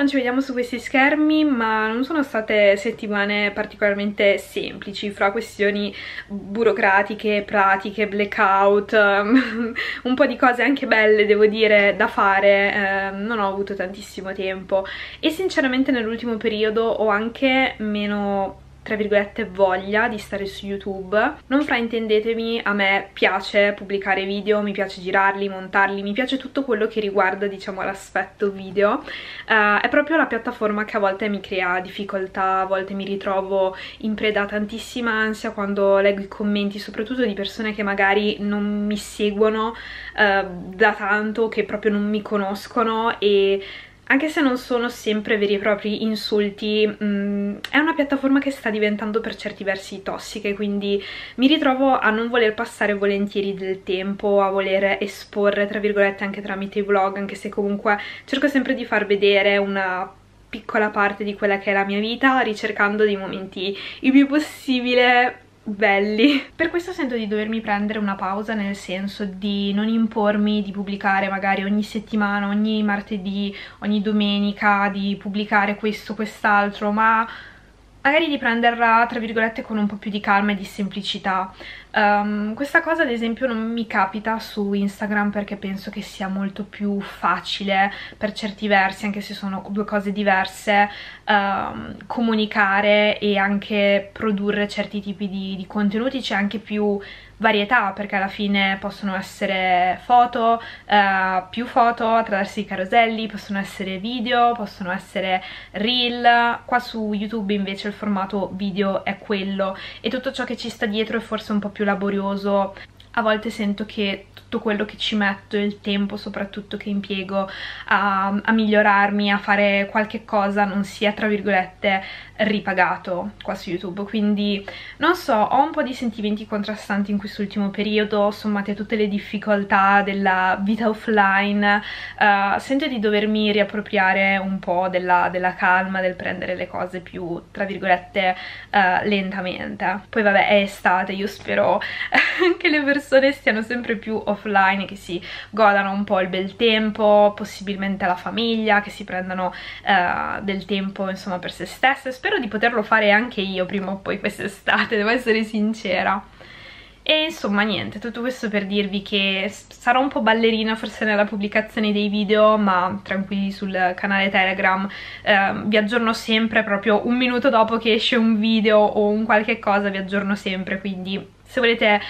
non ci vediamo su questi schermi, ma non sono state settimane particolarmente semplici, fra questioni burocratiche, pratiche, blackout, un po' di cose anche belle, devo dire, da fare. Non ho avuto tantissimo tempo e sinceramente nell'ultimo periodo ho anche meno, tra virgolette, voglia di stare su YouTube. Non fraintendetemi, a me piace pubblicare video, mi piace girarli, montarli, mi piace tutto quello che riguarda, diciamo, l'aspetto video. È proprio la piattaforma che a volte mi crea difficoltà, a volte mi ritrovo in preda a tantissima ansia quando leggo i commenti, soprattutto di persone che magari non mi seguono da tanto, che proprio non mi conoscono, e anche se non sono sempre veri e propri insulti, è una piattaforma che sta diventando per certi versi tossica, quindi mi ritrovo a non voler passare volentieri del tempo, a voler esporre, tra virgolette, anche tramite i vlog, anche se comunque cerco sempre di far vedere una piccola parte di quella che è la mia vita, ricercando dei momenti il più possibile belli. Per questo sento di dovermi prendere una pausa, nel senso di non impormi di pubblicare magari ogni settimana, ogni martedì, ogni domenica, di pubblicare questo, quest'altro, ma magari di prenderla, tra virgolette, con un po' più di calma e di semplicità. Questa cosa, ad esempio, non mi capita su Instagram, perché penso che sia molto più facile, per certi versi, anche se sono due cose diverse, comunicare e anche produrre certi tipi di contenuti. C'è anche più varietà, perché alla fine possono essere foto, più foto attraverso i caroselli, possono essere video, possono essere reel. Qua su YouTube invece il formato video è quello, e tutto ciò che ci sta dietro è forse un po' più laborioso. A volte sento che tutto quello che ci metto, il tempo soprattutto che impiego a migliorarmi, a fare qualche cosa, non sia, tra virgolette, ripagato qua su YouTube. Quindi non so, ho un po' di sentimenti contrastanti in quest'ultimo periodo, sommate a tutte le difficoltà della vita offline. Sento di dovermi riappropriare un po' della calma, del prendere le cose più, tra virgolette, lentamente. Poi vabbè, è estate, io spero che le persone stiano sempre più offline, che si godano un po' il bel tempo, possibilmente la famiglia, che si prendano del tempo, insomma, per se stesse. Spero di poterlo fare anche io prima o poi quest'estate, devo essere sincera. E insomma niente, tutto questo per dirvi che sarò un po' ballerina forse nella pubblicazione dei video, ma tranquilli, sul canale Telegram vi aggiorno sempre, proprio un minuto dopo che esce un video o un qualche cosa vi aggiorno sempre, quindi se volete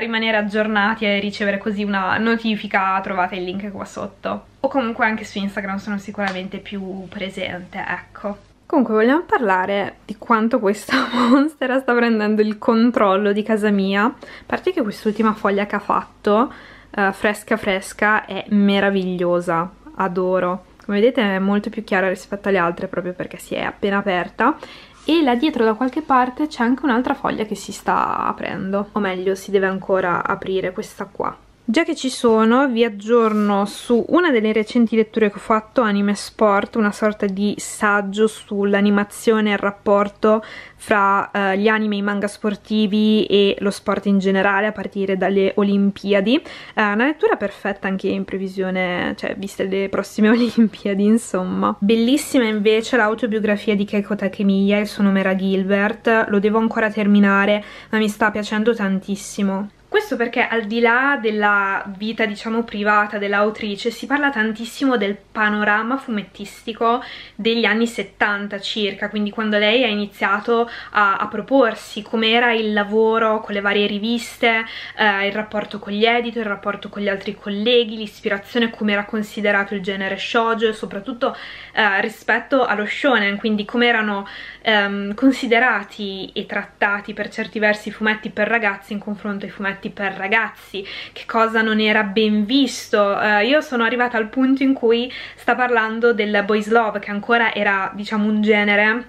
rimanere aggiornati e ricevere così una notifica, trovate il link qua sotto. O comunque anche su Instagram sono sicuramente più presente, ecco. Comunque vogliamo parlare di quanto questa monstera sta prendendo il controllo di casa mia. A parte che quest'ultima foglia che ha fatto, fresca fresca, è meravigliosa, adoro. Come vedete è molto più chiara rispetto alle altre, proprio perché si è appena aperta. E là dietro da qualche parte c'è anche un'altra foglia che si sta aprendo, o meglio si deve ancora aprire questa qua. Già che ci sono, vi aggiorno su una delle recenti letture che ho fatto, Anime Sport, una sorta di saggio sull'animazione e il rapporto fra gli anime, i manga sportivi e lo sport in generale, a partire dalle Olimpiadi. Una lettura perfetta anche in previsione, cioè viste le prossime Olimpiadi, insomma. Bellissima invece l'autobiografia di Keiko Takemiya, il suo nome era Gilbert, lo devo ancora terminare, ma mi sta piacendo tantissimo. Questo perché al di là della vita, diciamo, privata dell'autrice, si parla tantissimo del panorama fumettistico degli anni 70 circa, quindi quando lei ha iniziato a proporsi, com'era il lavoro con le varie riviste, il rapporto con gli editor, il rapporto con gli altri colleghi, l'ispirazione, com'era considerato il genere shoujo, soprattutto rispetto allo shonen, quindi com'erano considerati e trattati per certi versi i fumetti per ragazzi in confronto ai fumetti per ragazzi, che cosa non era ben visto. Io sono arrivata al punto in cui sta parlando del boys love, che ancora era, diciamo, un genere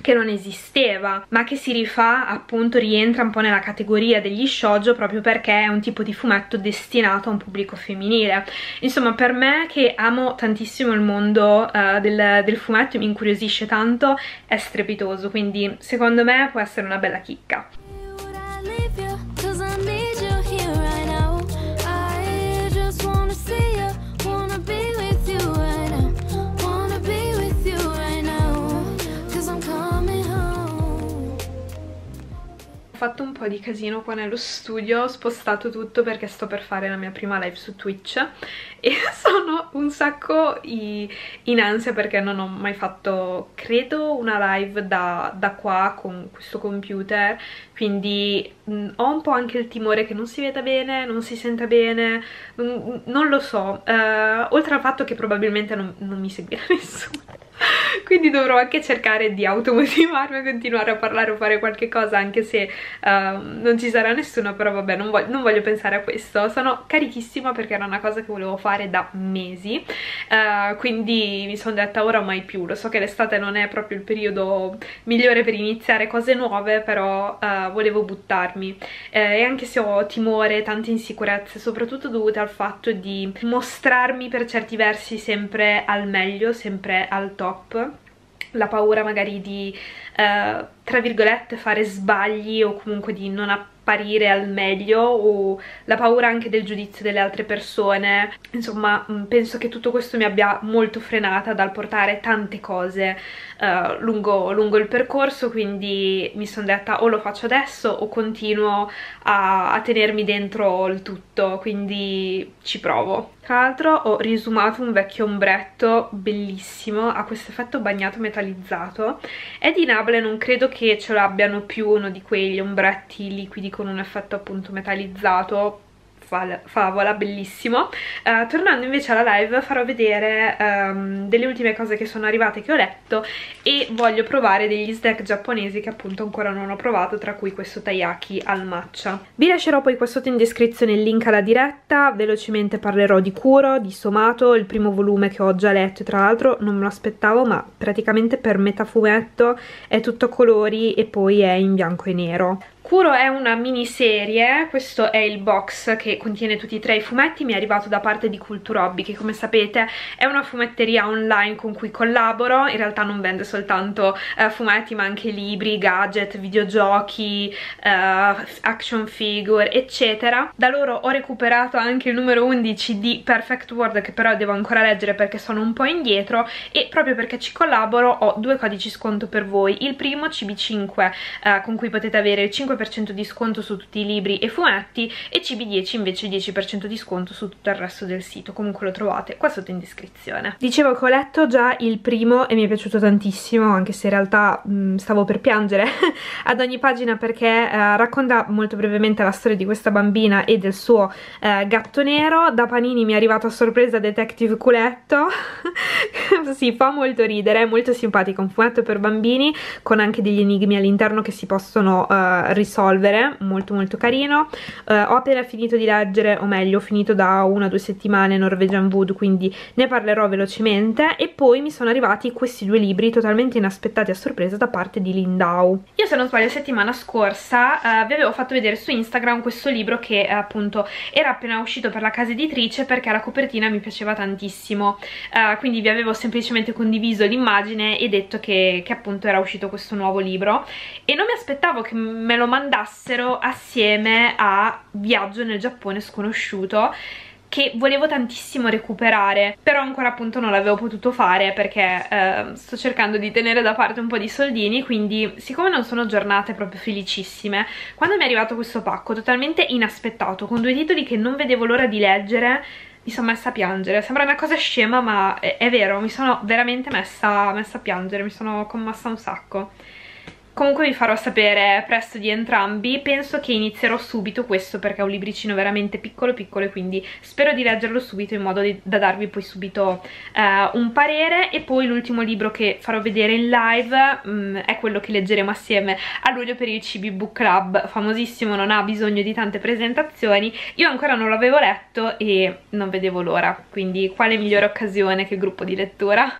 che non esisteva, ma che si rifà, appunto, rientra un po' nella categoria degli shoujo, proprio perché è un tipo di fumetto destinato a un pubblico femminile. Insomma, per me, che amo tantissimo il mondo del fumetto e mi incuriosisce tanto, è strepitoso, quindi secondo me può essere una bella chicca. fatto un po' di casino qua nello studio, ho spostato tutto perché sto per fare la mia prima live su Twitch e sono un sacco in ansia perché non ho mai fatto, credo, una live da qua con questo computer, quindi ho un po' anche il timore che non si veda bene, non si senta bene, non lo so, oltre al fatto che probabilmente non mi seguirà nessuno. Quindi dovrò anche cercare di automotivarmi a continuare a parlare o fare qualche cosa, anche se non ci sarà nessuno, però vabbè, non voglio pensare a questo. Sono carichissima perché era una cosa che volevo fare da mesi, quindi mi sono detta ora mai più. Lo so che l'estate non è proprio il periodo migliore per iniziare cose nuove, però volevo buttarmi, e anche se ho timore, tante insicurezze, soprattutto dovute al fatto di mostrarmi per certi versi sempre al meglio, sempre al top, la paura magari di tra virgolette fare sbagli o comunque di non apparire al meglio, o la paura anche del giudizio delle altre persone. Insomma, penso che tutto questo mi abbia molto frenata dal portare tante cose lungo il percorso, quindi mi sono detta o lo faccio adesso o continuo a tenermi dentro il tutto, quindi ci provo. Tra l'altro ho risumato un vecchio ombretto bellissimo, ha questo effetto bagnato metallizzato, è di Nabla, non credo che ce l'abbiano più uno di quegli ombretti liquidi con un effetto appunto metallizzato, favola, bellissimo. Tornando invece alla live, farò vedere delle ultime cose che sono arrivate, che ho letto, e voglio provare degli snack giapponesi che appunto ancora non ho provato, tra cui questo taiyaki al matcha. Vi lascerò poi qua sotto in descrizione il link alla diretta. Velocemente parlerò di Kuro, di Somato, il primo volume che ho già letto, e tra l'altro non me lo aspettavo, ma praticamente per metà fumetto è tutto a colori e poi è in bianco e nero. Kuro è una miniserie, questo è il box che contiene tutti e tre i fumetti, mi è arrivato da parte di Culturhobby, che come sapete è una fumetteria online con cui collaboro. In realtà non vende soltanto fumetti, ma anche libri, gadget, videogiochi, action figure, eccetera. Da loro ho recuperato anche il numero 11 di Perfect World, che però devo ancora leggere perché sono un po' indietro, e proprio perché ci collaboro ho due codici sconto per voi. Il primo, CB5, con cui potete avere il 5% di sconto su tutti i libri e fumetti, e CB10 invece 10% di sconto su tutto il resto del sito. Comunque lo trovate qua sotto in descrizione. Dicevo che ho letto già il primo e mi è piaciuto tantissimo, anche se in realtà stavo per piangere ad ogni pagina, perché racconta molto brevemente la storia di questa bambina e del suo gatto nero. Da Panini mi è arrivato a sorpresa Detective Culetto si fa molto ridere, è molto simpatico, un fumetto per bambini con anche degli enigmi all'interno che si possono risolvere, molto molto carino. Ho appena finito di leggere, o meglio ho finito da 1 o 2 settimane, Norwegian Wood, quindi ne parlerò velocemente. E poi mi sono arrivati questi due libri totalmente inaspettati a sorpresa da parte di Lindau. Io, se non sbaglio, settimana scorsa vi avevo fatto vedere su Instagram questo libro che appunto era appena uscito per la casa editrice, perché la copertina mi piaceva tantissimo, quindi vi avevo semplicemente condiviso l'immagine e detto che appunto era uscito questo nuovo libro, e non mi aspettavo che me lo mandassero assieme a Viaggio nel Giappone sconosciuto, che volevo tantissimo recuperare, però ancora appunto non l'avevo potuto fare perché sto cercando di tenere da parte un po' di soldini, quindi siccome non sono giornate proprio felicissime, quando mi è arrivato questo pacco totalmente inaspettato con due titoli che non vedevo l'ora di leggere, mi sono messa a piangere. Sembra una cosa scema, ma è vero, mi sono veramente messa a piangere, mi sono commossa un sacco. Comunque vi farò sapere presto di entrambi, penso che inizierò subito questo perché è un libricino veramente piccolo piccolo, e quindi spero di leggerlo subito in modo da darvi poi subito un parere. E poi l'ultimo libro che farò vedere in live è quello che leggeremo assieme a luglio per il CB Book Club, famosissimo, non ha bisogno di tante presentazioni. Io ancora non l'avevo letto e non vedevo l'ora, quindi quale migliore occasione che gruppo di lettura.